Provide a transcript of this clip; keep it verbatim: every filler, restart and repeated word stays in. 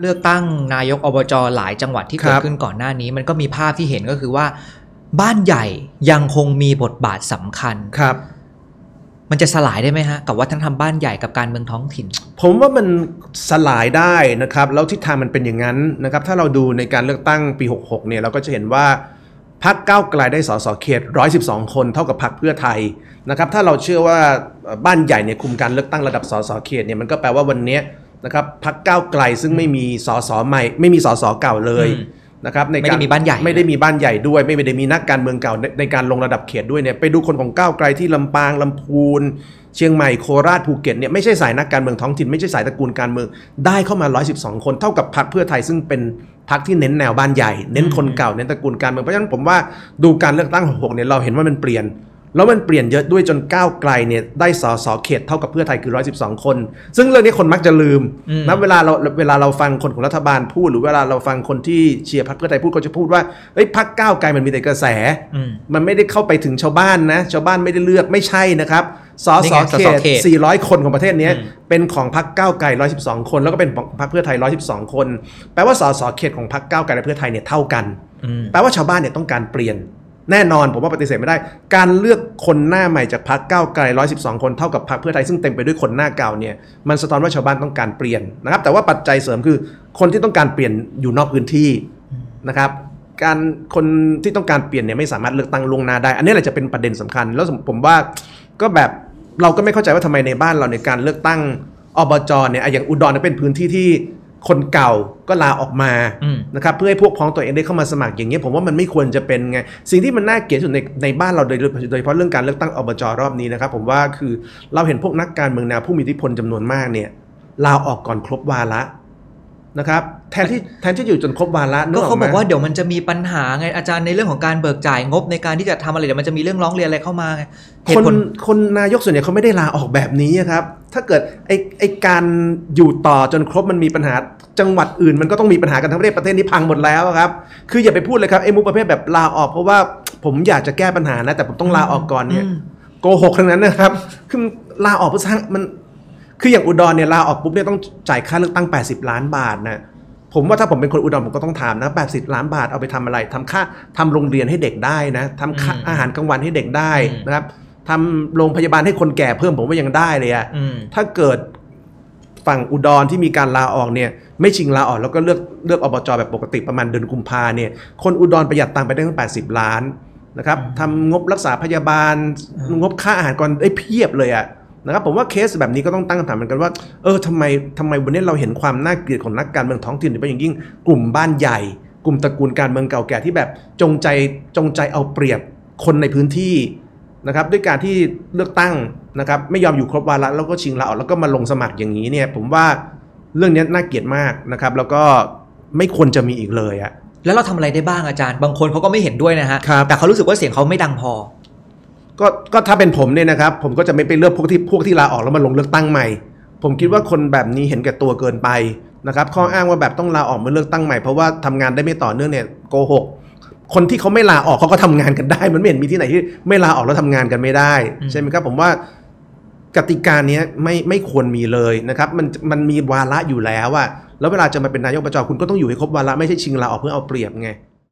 เลือกตั้งนายกอบจ.หลายจังหวัดที่เกิดขึ้นก่อนหน้านี้มันก็มีภาพที่เห็นก็คือว่าบ้านใหญ่ยังคงมีบทบาทสำคัญครับมันจะสลายได้ไหมฮะกับวัฒนธรรมบ้านใหญ่กับการเมืองท้องถิ่นผมว่ามันสลายได้นะครับแล้วทิศทางมันเป็นอย่างนั้นนะครับถ้าเราดูในการเลือกตั้งปีหกหกเนี่ยเราก็จะเห็นว่าพรรคก้าวไกลได้ส.ส.เขตหนึ่งร้อยสิบสองคนเท่ากับพรรคเพื่อไทยนะครับถ้าเราเชื่อว่าบ้านใหญ่เนี่ยคุมการเลือกตั้งระดับส.ส.เขตเนี่ยมันก็แปลว่าวันนี้นะครับพรรคก้าวไกลซึ่งไม่มีส.ส.ใหม่ไม่มีส.ส.เก่าเลยนะครับในการไม่ได้มีบ้านใหญ่ไม่ได้มีบ้านใหญ่ด้วยไม่ได้มีนักการเมืองเก่าในการลงระดับเขตด้วยเนี่ยไปดูคนของก้าวไกลที่ลำปางลำพูนเชียงใหม่โคราชภูเก็ตเนี่ยไม่ใช่สายนักการเมืองท้องถิ่นไม่ใช่สายตระกูลการเมืองได้เข้ามาหนึ่งร้อยสิบสองคนเท่ากับพรรคเพื่อไทยซึ่งเป็นพรรคที่เน้นแนวบ้านใหญ่เน้นคนเก่าเน้นตระกูลการเมืองเพราะฉะนั้นผมว่าดูการเลือกตั้งหกหกเนี่ยเราเห็นว่ามันเปลี่ยนแล้วมันเปลี่ยนเยอะด้วยจนก้าวไกลเนี่ยได้ส.ส.เขตเท่ากับเพื่อไทยคือหนึ่งร้อยสิบสองคนซึ่งเรื่องนี้คนมักจะลืมนะเวลาเราเวลาเราฟังคนของรัฐบาลพูดหรือเวลาเราฟังคนที่เชียร์พรรคเพื่อไทยพูดก็จะพูดว่าเฮ้ยพรรคก้าวไกลมันมีแต่กระแสมันไม่ได้เข้าไปถึงชาวบ้านนะชาวบ้านไม่ได้เลือกไม่ใช่นะครับส.ส.เขตสี่ร้อยคนของประเทศนี้เป็นของพรรคก้าวไกลหนึ่งร้อยสิบสองคนแล้วก็เป็นพรรคเพื่อไทยหนึ่งร้อยสิบสองคนแปลว่าส.ส.เขตของพรรคก้าวไกลและเพื่อไทยเนี่ยเท่ากันแปลว่าชาวบ้านเนี่ยต้องการเปลี่ยนแน่นอนผมว่าปฏิเสธไม่ได้การเลือกคนหน้าใหม่จากพรรคก้าวไกลหนึ่งร้อยสิบสองคนเท่ากับพรรคเพื่อไทยซึ่งเต็มไปด้วยคนหน้าเก่าเนี่ยมันสะท้อนว่าชาวบ้านต้องการเปลี่ยนนะครับแต่ว่าปัจจัยเสริมคือคนที่ต้องการเปลี่ยนอยู่นอกพื้นที่นะครับการคนที่ต้องการเปลี่ยนเนี่ยไม่สามารถเลือกตั้งลงนาได้อันนี้แหละจะเป็นประเด็นสำคัญแล้วผมว่าก็แบบเราก็ไม่เข้าใจว่าทำไมในบ้านเราในการเลือกตั้งอบจ.เนี่ยอย่างอุดรเป็นพื้นที่ที่คนเก่าก็ลาออกมานะครับเพื่อให้พวกพ้องตัวเองได้เข้ามาสมัครอย่างเงี้ยผมว่ามันไม่ควรจะเป็นไงสิ่งที่มันน่าเกลียดสุดในในบ้านเราโดยโดยเฉพาะเรื่องการเลือกตั้งอบจ.รอบนี้นะครับผมว่าคือเราเห็นพวกนักการเมืองแนวผู้มีอิทธิพลจำนวนมากเนี่ยลาออกก่อนครบวาระนะครับแทนที่แทนที่อยู่จนครบวาระก็เขาบอกว่าเดี๋ยวมันจะมีปัญหาไงอาจารย์ในเรื่องของการเบิกจ่ายงบในการที่จะทำอะไรเดี๋ยวมันจะมีเรื่องร้องเรียนอะไรเข้ามาไงคนคนนายกส่วนใหญ่เขาไม่ได้ลาออกแบบนี้ครับถ้าเกิดไอไอการอยู่ต่อจนครบมันมีปัญหาจังหวัดอื่นมันก็ต้องมีปัญหากันทั้งประเทศประเทศนี้พังหมดแล้วครับคืออย่าไปพูดเลยครับไอมุกประเภทแบบลาออกเพราะว่าผมอยากจะแก้ปัญหานะแต่ผมต้องลาออกก่อนเนี่ยโกหกทั้งนั้นนะครับคือลาออกเพราะมันคืออย่างอุดรเนี่ยลาออกปุ๊บเนี่ยต้องจ่ายค่าเลือกตั้งแปดสิบล้านบาทนะผมว่าถ้าผมเป็นคนอุดรผมก็ต้องถามนะแปดสิบล้านบาทเอาไปทำอะไรทำค่าทำโรงเรียนให้เด็กได้นะทำค่าอาหารกลางวันให้เด็กได้นะครับทำโรงพยาบาลให้คนแก่เพิ่มผมว่ายังได้เลยอะถ้าเกิดฝั่งอุดรที่มีการลาออกเนี่ยไม่ชิงลาออกแล้วก็เลือกเลือกอบจ.แบบปกติประมาณเดือนกุมภาเนี่ยคนอุดรประหยัดตังค์ไปได้ตั้งแปดสิบล้านนะครับทำงบรักษาพยาบาลงบค่าอาหารก่อนได้เพียบเลยอะนะครับผมว่าเคสแบบนี้ก็ต้องตั้งคำถามเหมือนกันว่าเออทำไมทำไมวันนี้เราเห็นความน่าเกลียดของนักการเมืองท้องถิ่นโดยเฉพาะอย่างยิ่งกลุ่มบ้านใหญ่กลุ่มตระกูลการเมืองเก่าแก่ที่แบบจงใจจงใจเอาเปรียบคนในพื้นที่นะครับด้วยการที่เลือกตั้งนะครับไม่ยอมอยู่ครบวาระแล้วก็ชิงลาออกแล้วก็มาลงสมัครอย่างนี้เนี่ยผมว่าเรื่องนี้น่าเกลียดมากนะครับแล้วก็ไม่ควรจะมีอีกเลยอะแล้วเราทำอะไรได้บ้างอาจารย์บางคนเขาก็ไม่เห็นด้วยนะฮะแต่เขารู้สึกว่าเสียงเขาไม่ดังพอก็ก็ถ้าเป็นผมเนี่ยนะครับผมก็จะไม่ไปเลือกพวกที่พวกที่ลาออกแล้วมาลงเลือกตั้งใหม่ผมคิดว่าคนแบบนี้เห็นแก่ตัวเกินไปนะครับข้ออ้างว่าแบบต้องลาออกมาเลือกตั้งใหม่เพราะว่าทำงานได้ไม่ต่อเนื่องเนี่ยโกหกคนที่เขาไม่ลาออกเขาก็ทำงานกันได้มันไม่เห็นมีที่ไหนที่ไม่ลาออกแล้วทำงานกันไม่ได้ใช่ไหมครับผมว่ากติกาเนี้ยไม่ไม่ควรมีเลยนะครับมันมันมีวาระอยู่แล้วอะแล้วเวลาจะมาเป็นนายกอบจ.คุณก็ต้องอยู่ให้ครบวาระไม่ใช่ชิงลาออกเพื่อเอาเปรียบไง